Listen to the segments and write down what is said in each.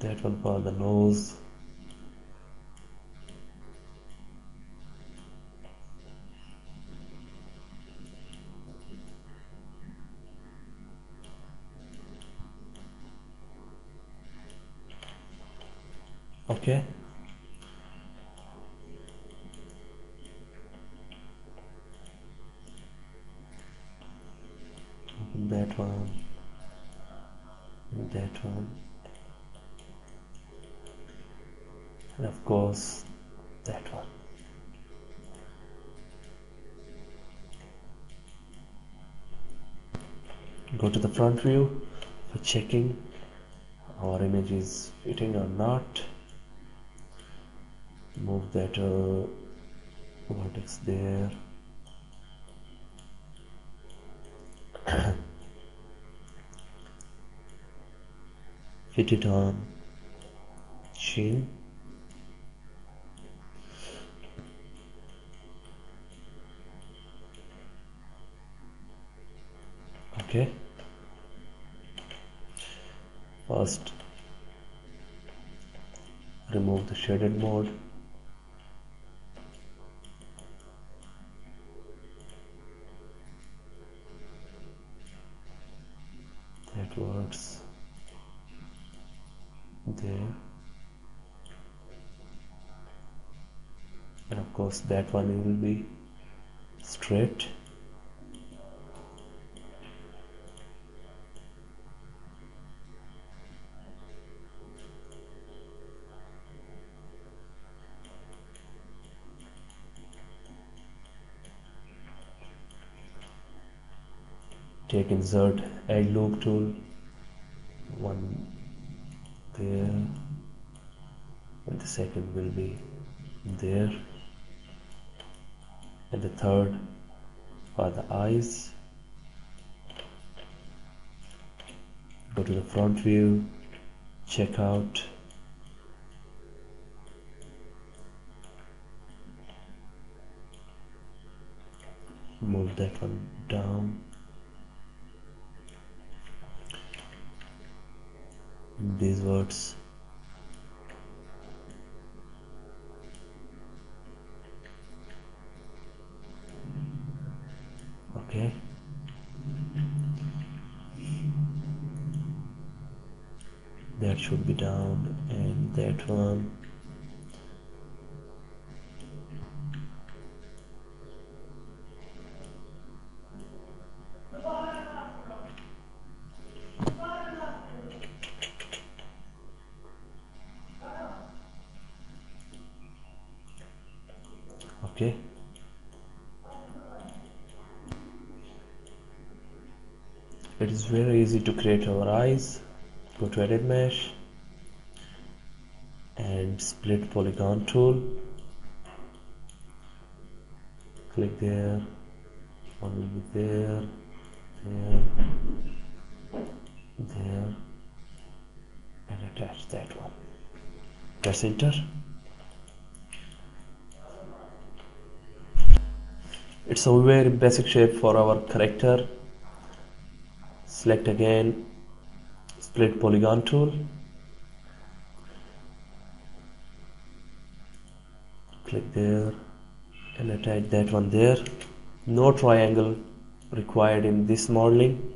that one for the nose. Okay, that one, that one, and of course that one. Go to the front view for checking our image is fitting or not. Move that vertex there. Fit it on chin. Okay. First, remove the shaded mode. That works there, and of course that one will be straight. Take insert edge loop tool, one there, and the second will be there, and the third are the eyes. Go to the front view, check out, move that one down. These words, okay, that should be down, and that one, okay. It is very easy to create our eyes. Go to edit mesh and split polygon tool, click there, one will be there, there, there, and attach that one. Press enter. It's a very basic shape for our character. Select again, split polygon tool, click there and attach that one there. No triangle required in this modeling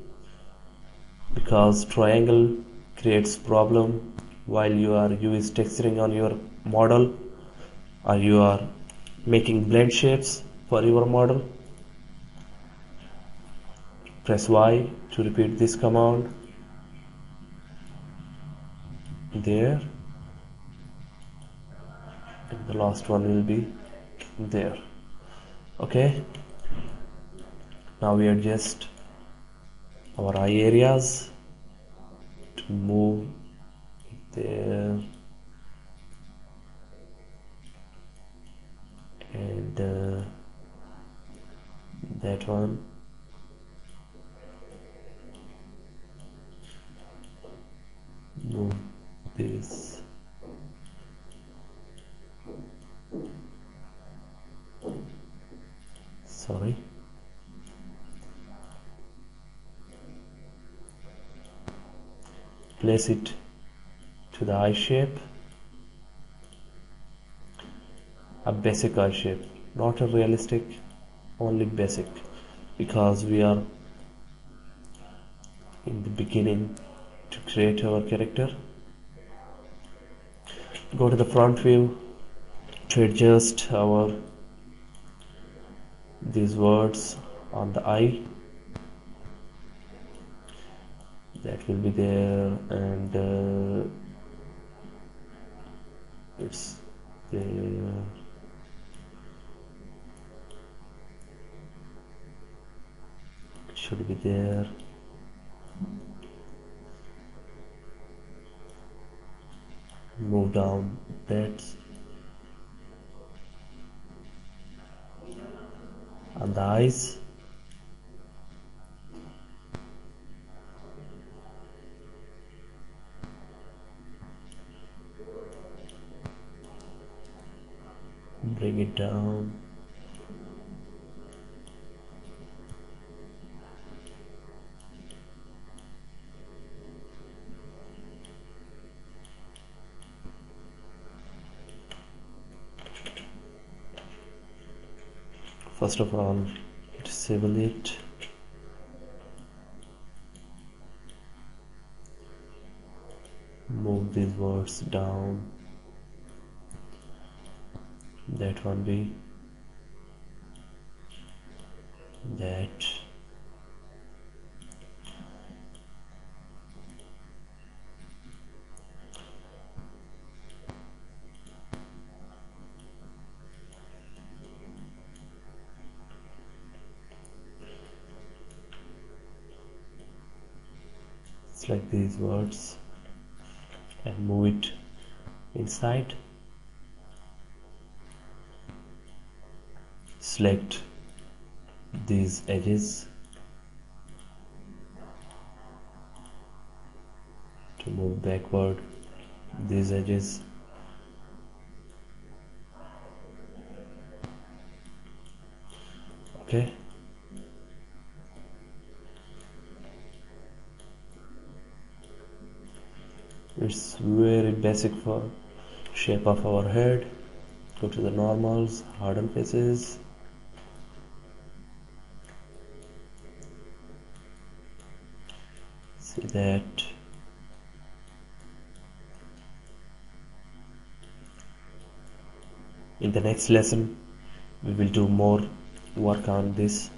because triangle creates problem while you are using texturing on your model or you are making blend shapes for your model. Press Y to repeat this command. There, and the last one will be there. Okay, now we adjust our eye areas to move there, and that one, move this, sorry, place it to the eye shape, a basic eye shape, not a realistic, only basic, because we are in the beginning to create our character. Go to the front view to adjust our these words on the eye. That will be there, and it's there. It should be there. Move down that, and the eyes. Bring it down. First of all, disable it. Move these words down. That one be that. It's like these words, and move it inside. Select these edges to move backward, these edges, okay. It's very basic for shape of our head. Go to the normals, harden faces. See that, in the next lesson we will do more work on this